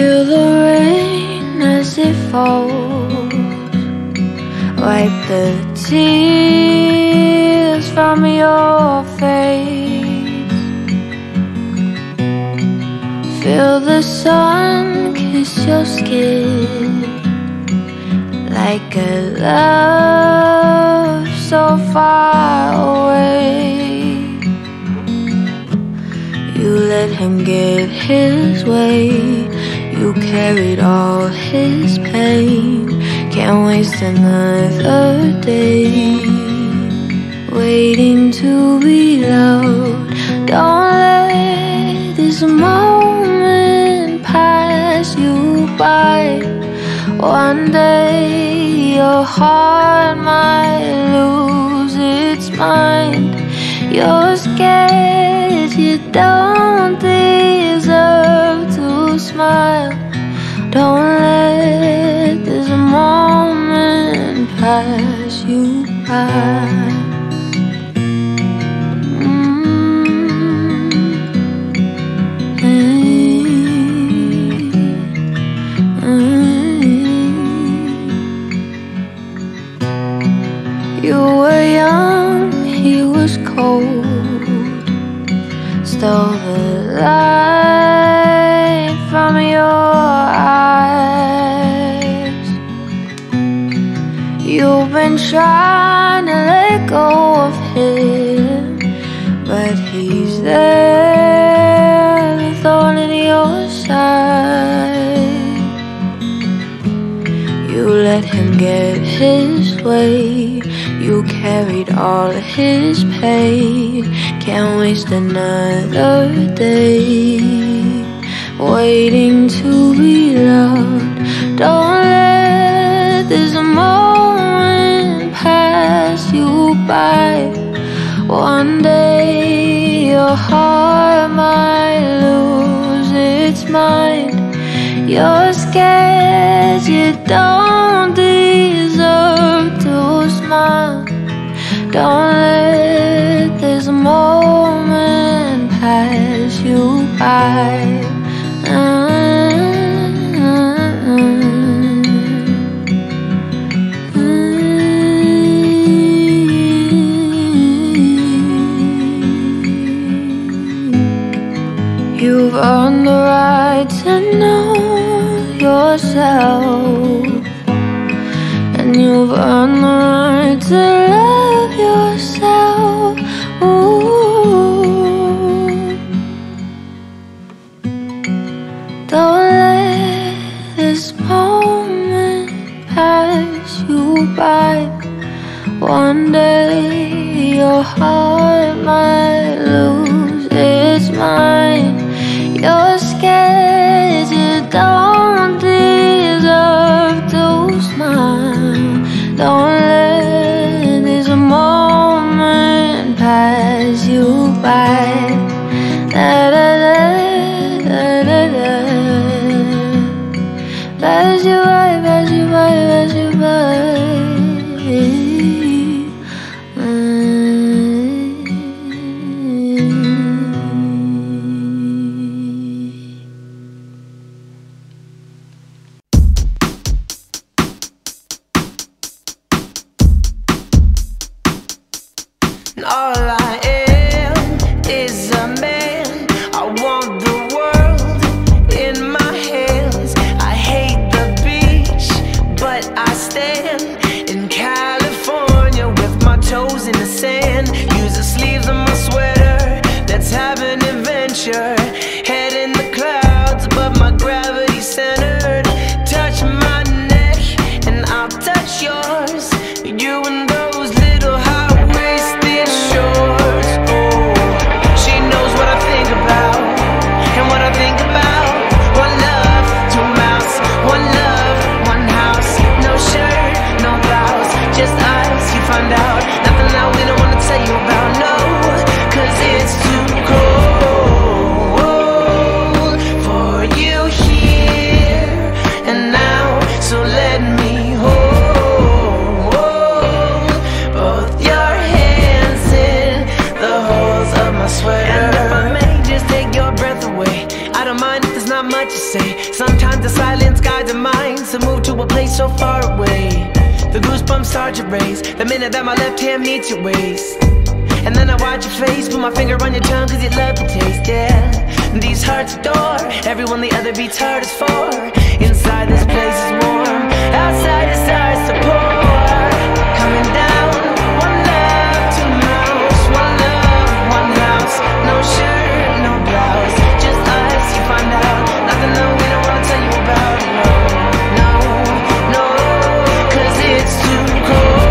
feel the rain as it falls. Wipe the tears from your face. Feel the sun kiss your skin like a love so far away. You let him get his way. You carried all his pain. Can't waste another day waiting to be loved. Don't let this moment pass you by. One day your heart might lose its mind. You're scared you don't deserve to smile. Don't let this moment pass you by. You were young, he was cold. Stole the light from your eyes. You've been trying to let go of him, but he's there, the thorn in your side. You let him get his way. You carried all of his pain. Can't waste another day waiting to be loved. Don't let this moment pass you by. One day your heart might lose its mind. You're scared you don't deserve to smile. Don't let this moment pass you by. You've earned the right to know yourself, and you've earned the right to love yourself. Ooh. Don't let this moment pass you by. One day your heart might lose its mind. You're scared you don't deserve to smile. Don't let this moment pass you by. Da, da, da, da, da, da. Pass you by, pass you by, pass you by. I don't mind if there's not much to say. Sometimes the silence guides the minds to move to a place so far away. The goosebumps start to raise the minute that my left hand meets your waist. And then I watch your face, put my finger on your tongue, cause you love the taste, yeah. These hearts adore everyone the other beats heart is for. Inside this place is warm, outside is ours to pour. Coming down, one love, two mouths. One love, one house, no shirt, no blouse. Just us, you find out, nothing that we don't wanna tell you about. No, no, no, cause it's too cold. Cause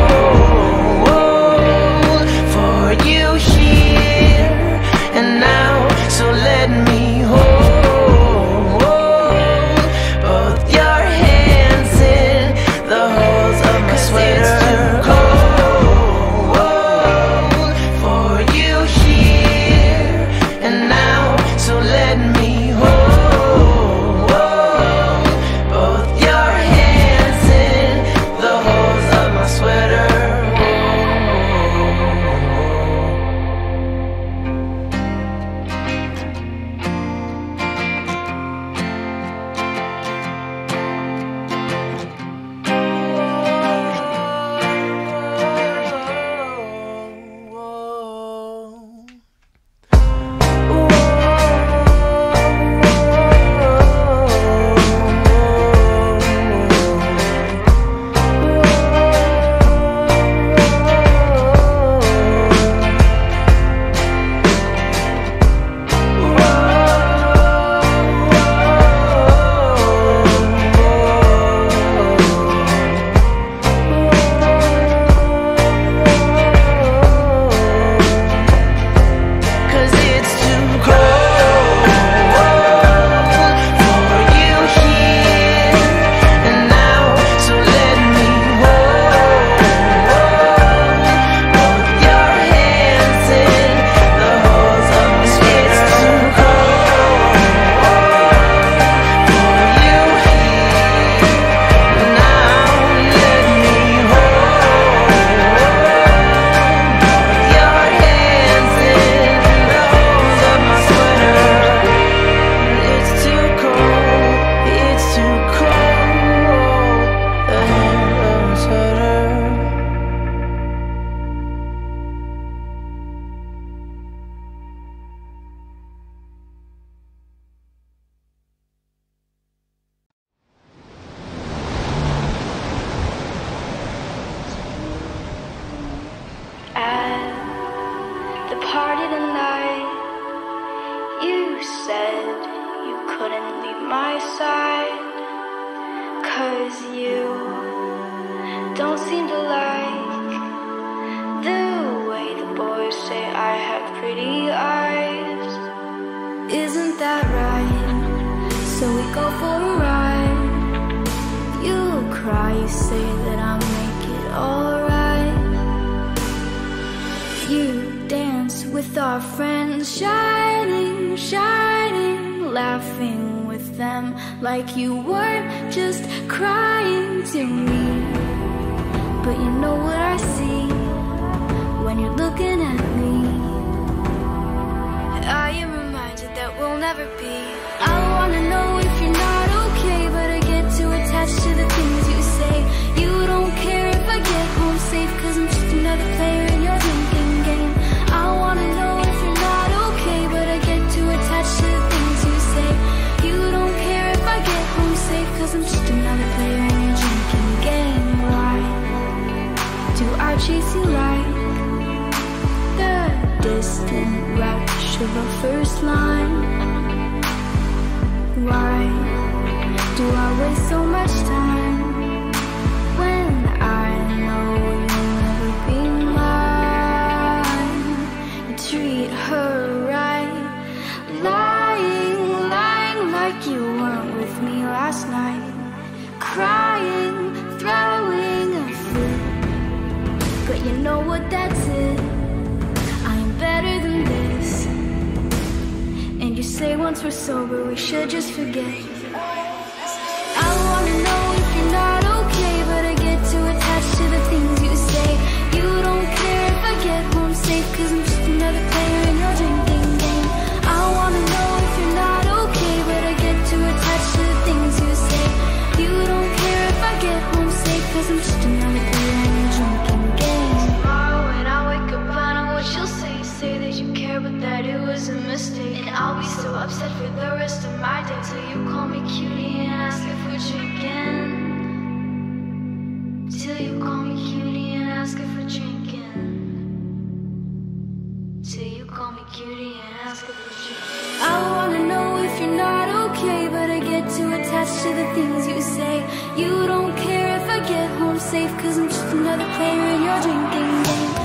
I'm just another player in your drinking game. I wanna know if you're not okay. with the rest of my day till you call me cutie and ask if we're drinking. Till you call me cutie and ask if we're drinking. Till you call me cutie and ask if we're drinking. I wanna know if you're not okay, but I get too attached to the things you say. You don't care if I get home safe, 'cause I'm just another player in your drinking game.